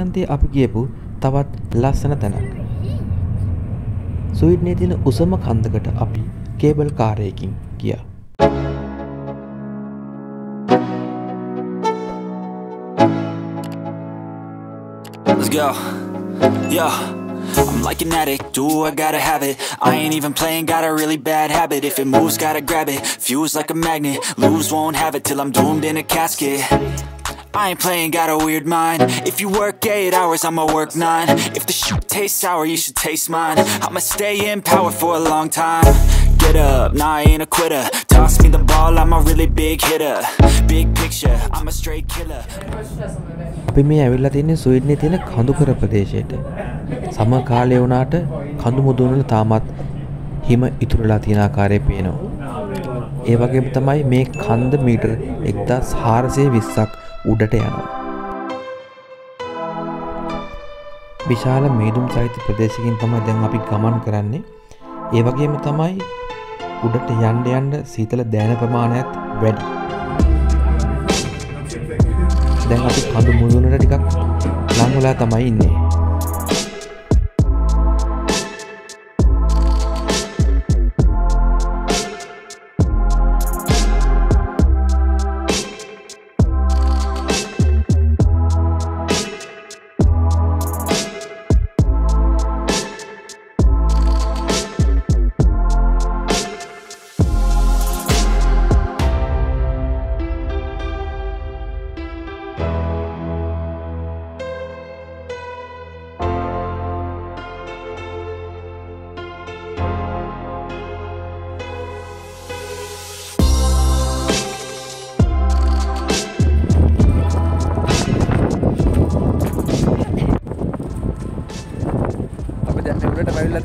අන්තියන්තේ අපි ගියපු තවත් ලස්සන තැනක්. ස්වීඩනයේ තියෙන උසම කන්දකට අපි කේබල් කාරයකින් ගියා. Let's go. Yeah. I'm like an addict, do I gotta have it. I ain't even playing, got a really bad habit. If it moves, gotta grab it, fuse like a magnet. Lose, won't have it till I'm doomed in a casket. I ain't playing, got a weird mind. If you work 8 hours, I'ma work 9. If the shit tastes sour, you should taste mine. I'ma stay in power for a long time. Get up, nah, I ain't a quitter. Toss me the ball, I'm a really big hitter. Big picture, I'm a straight killer. අපි මේ ඇවිල්ලා තින්නේ ස්වීඩනයේ තියෙන කඳුකර ප්‍රදේශයට. සම කාලය වුණාට කඳු මුදුන වල තාමත් හිම ඉතුරුලා තියෙන ආකාරය පේනවා. ඒ වගේම තමයි මේ කඳ මීටර 1420ක් උඩට යනවා. විශාල මේදුම් සහිත ප්‍රදේශකින් තමයි දැන් අපි ගමන් කරන්නේ. ඒ වගේම තමයි උඩට යන්න යන්න සීතල දැනෙන ප්‍රමාණයත් වැඩි. දැන් අපි කඳු මුදුනට ටිකක් ලං වෙලා තමයි ඉන්නේ.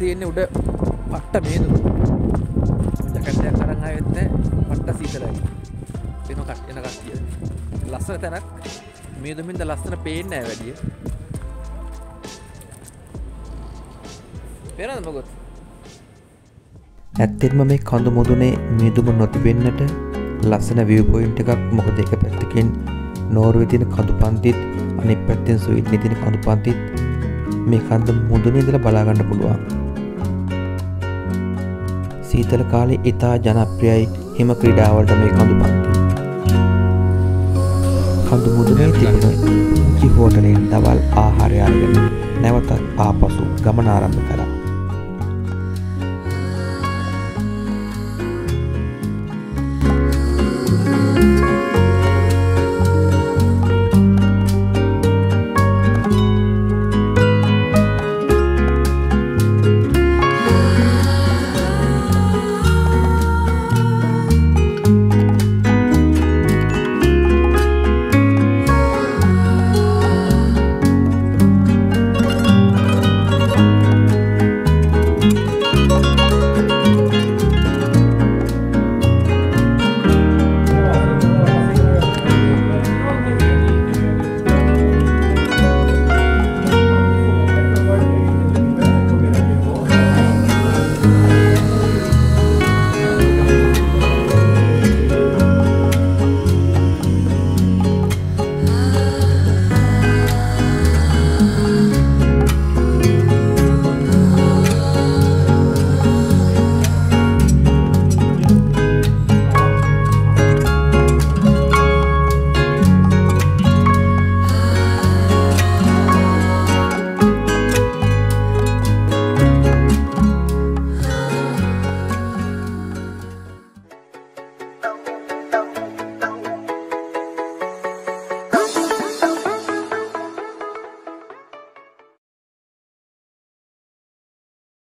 තියෙන්නේ උඩ පට්ට මේදුව. ජැකට් එකක් අරන් ආවෙත් නැහැ. පට්ට සීතලයි. වෙන කට් එන කට්ටිය. ලස්සන තැනක්. මේදුමින්ද ලස්සන පේන්නේ නැහැ වැඩිය. පේනවද මොකද? ඇත්තටම මේ කඳු මුදුනේ මේදුම නොතිබෙන්නට ලස්සන view point එකක්. මොකද එක පැත්තකින් නෝර්වේ තියෙන කඳු පන්තිත් අනිත් පැත්තෙන් ස්වීඩනයේ තියෙන කඳු පන්තිත් මේ කඳු මුදුනේ ඉඳලා බලා ගන්න පුළුවන්. සීතල කාලේ ඉතා ජනප්‍රියයි හිම ක්‍රීඩාවලට මේ කඳු පන්ති. කඳු මුදුනේ තිබෙන කිහිප හෝටලෙන් දවල් ආහාරය අරගෙන නැවතත් ආපසු ගමන ආරම්භ කළා.